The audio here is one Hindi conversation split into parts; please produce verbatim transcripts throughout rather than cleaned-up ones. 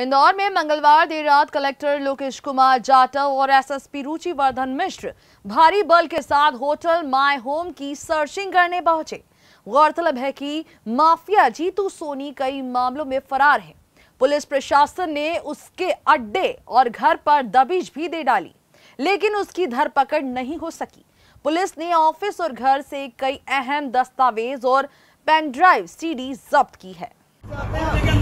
इंदौर में मंगलवार देर रात कलेक्टर लोकेश कुमार जाटव और S S P Ruchivardhan Mishra भारी बल के साथ होटल माय होम की सर्चिंग करने पहुंचे। गौरतलब है कि माफिया जीतू सोनी कई मामलों में फरार है। पुलिस प्रशासन ने उसके अड्डे और घर पर दबिश भी दे डाली, लेकिन उसकी धरपकड़ नहीं हो सकी। पुलिस ने ऑफिस और घर से कई अहम दस्तावेज और पेन ड्राइव सीडी जब्त की है।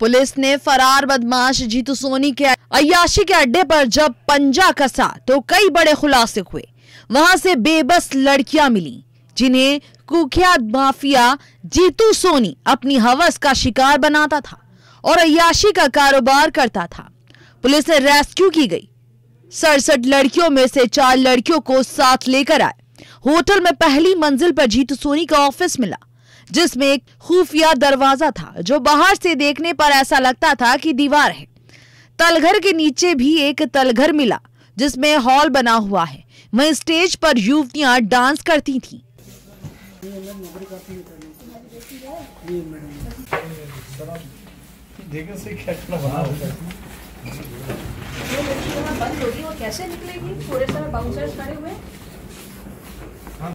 पुलिस ने फरार बदमाश जीतू सोनी के अय्याशी के अड्डे पर जब पंजा कसा तो कई बड़े खुलासे हुए। वहां से बेबस लड़कियां मिली जिन्हें कुख्यात माफिया जीतू सोनी अपनी हवस का शिकार बनाता था और अय्याशी का कारोबार करता था। पुलिस ने रेस्क्यू की गई। सड़सठ लड़कियों में से चार लड़कियों को साथ लेकर आए। होटल में पहली मंजिल पर जीतू सोनी का ऑफिस मिला जिसमें एक खुफिया दरवाजा था जो बाहर से देखने पर ऐसा लगता था कि दीवार है। तलघर के नीचे भी एक तलघर मिला जिसमें हॉल बना हुआ है। वहीं स्टेज पर युवतियां डांस करती थीं।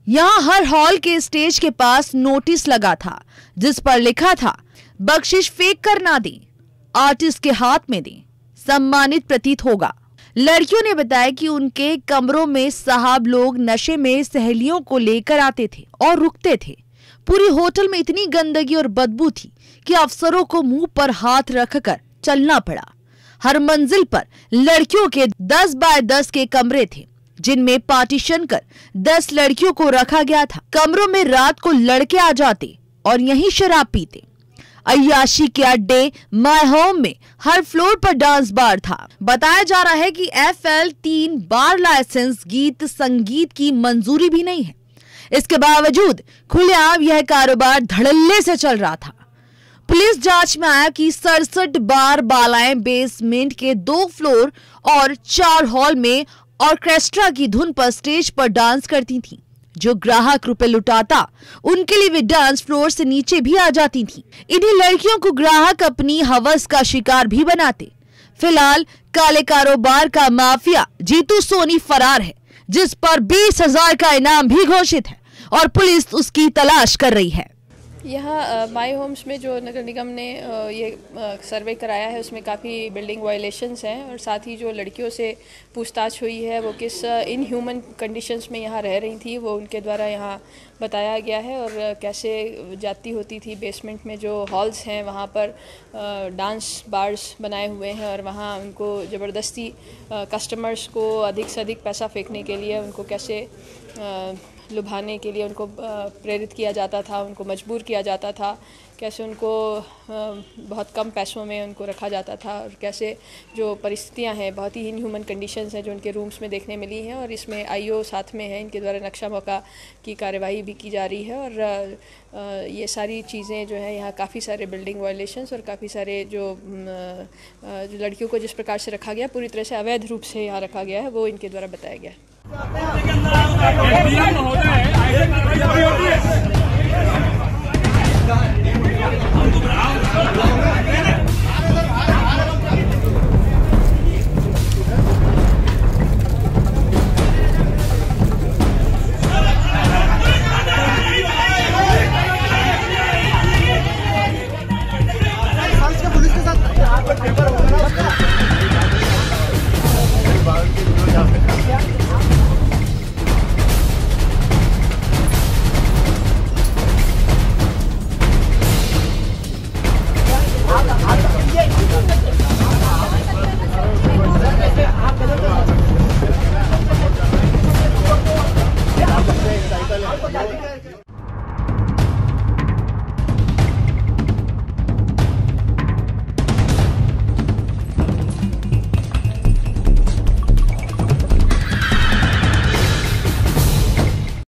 यहाँ हर हॉल के स्टेज के पास नोटिस लगा था जिस पर लिखा था, बख्शिश फेंक कर ना दें, आर्टिस्ट के हाथ में दें, सम्मानित प्रतीत होगा। लड़कियों ने बताया कि उनके कमरों में साहब लोग नशे में सहेलियों को लेकर आते थे और रुकते थे। पूरी होटल में इतनी गंदगी और बदबू थी कि अफसरों को मुंह पर हाथ रखकर चलना पड़ा। हर मंजिल पर लड़कियों के दस बाय दस के कमरे थे जिनमें पार्टीशन कर दस लड़कियों को रखा गया था। कमरों में रात को लड़के आ जाते और यहीं शराब पीते। अय्याशी के अड्डे माय होम में हर फ्लोर पर डांस बार था। बताया जा रहा है कि एफ एल तीन बार लाइसेंस गीत संगीत की मंजूरी भी नहीं है। इसके बावजूद खुलेआम यह कारोबार धड़ल्ले से चल रहा था। पुलिस जांच में आया कि सड़सठ बार बालाएं बेसमेंट के दो फ्लोर और चार हॉल में ऑर्केस्ट्रा की धुन पर स्टेज पर डांस करती थीं। जो ग्राहक रुपए लुटाता उनके लिए वे डांस फ्लोर से नीचे भी आ जाती थीं। इन्हीं लड़कियों को ग्राहक अपनी हवस का शिकार भी बनाते। फिलहाल काले कारोबार का माफिया जीतू सोनी फरार है जिस पर बीस हजार का इनाम भी घोषित है और पुलिस उसकी तलाश कर रही है। यहाँ माय होम्स में जो नगर निगम ने ये सर्वे कराया है उसमें काफ़ी बिल्डिंग वायलेशंस हैं और साथ ही जो लड़कियों से पूछताछ हुई है वो किस इनह्यूमन कंडीशंस में यहाँ रह रही थी वो उनके द्वारा यहाँ बताया गया है और कैसे जाती होती थी बेसमेंट में जो हॉल्स हैं वहाँ पर डांस बार्स बनाए हुए हैं और वहाँ उनको ज़बरदस्ती कस्टमर्स को अधिक से अधिक पैसा फेंकने के लिए उनको कैसे आ, लुभाने के लिए उनको प्रेरित किया जाता था, उनको मजबूर किया जाता था, कैसे उनको बहुत कम पैसों में उनको रखा जाता था और कैसे जो परिस्थितियां हैं बहुत ही इनह्यूमन कंडीशंस हैं जो उनके रूम्स में देखने मिली हैं और इसमें आई ओ साथ में है। इनके द्वारा नक्शा मौका की कार्यवाही भी की जा रही है और ये सारी चीज़ें जो है यहाँ काफ़ी सारे बिल्डिंग वायलेशंस और काफ़ी सारे जो, जो लड़कियों को जिस प्रकार से रखा गया पूरी तरह से अवैध रूप से यहाँ रखा गया है वो इनके द्वारा बताया गया है। होता है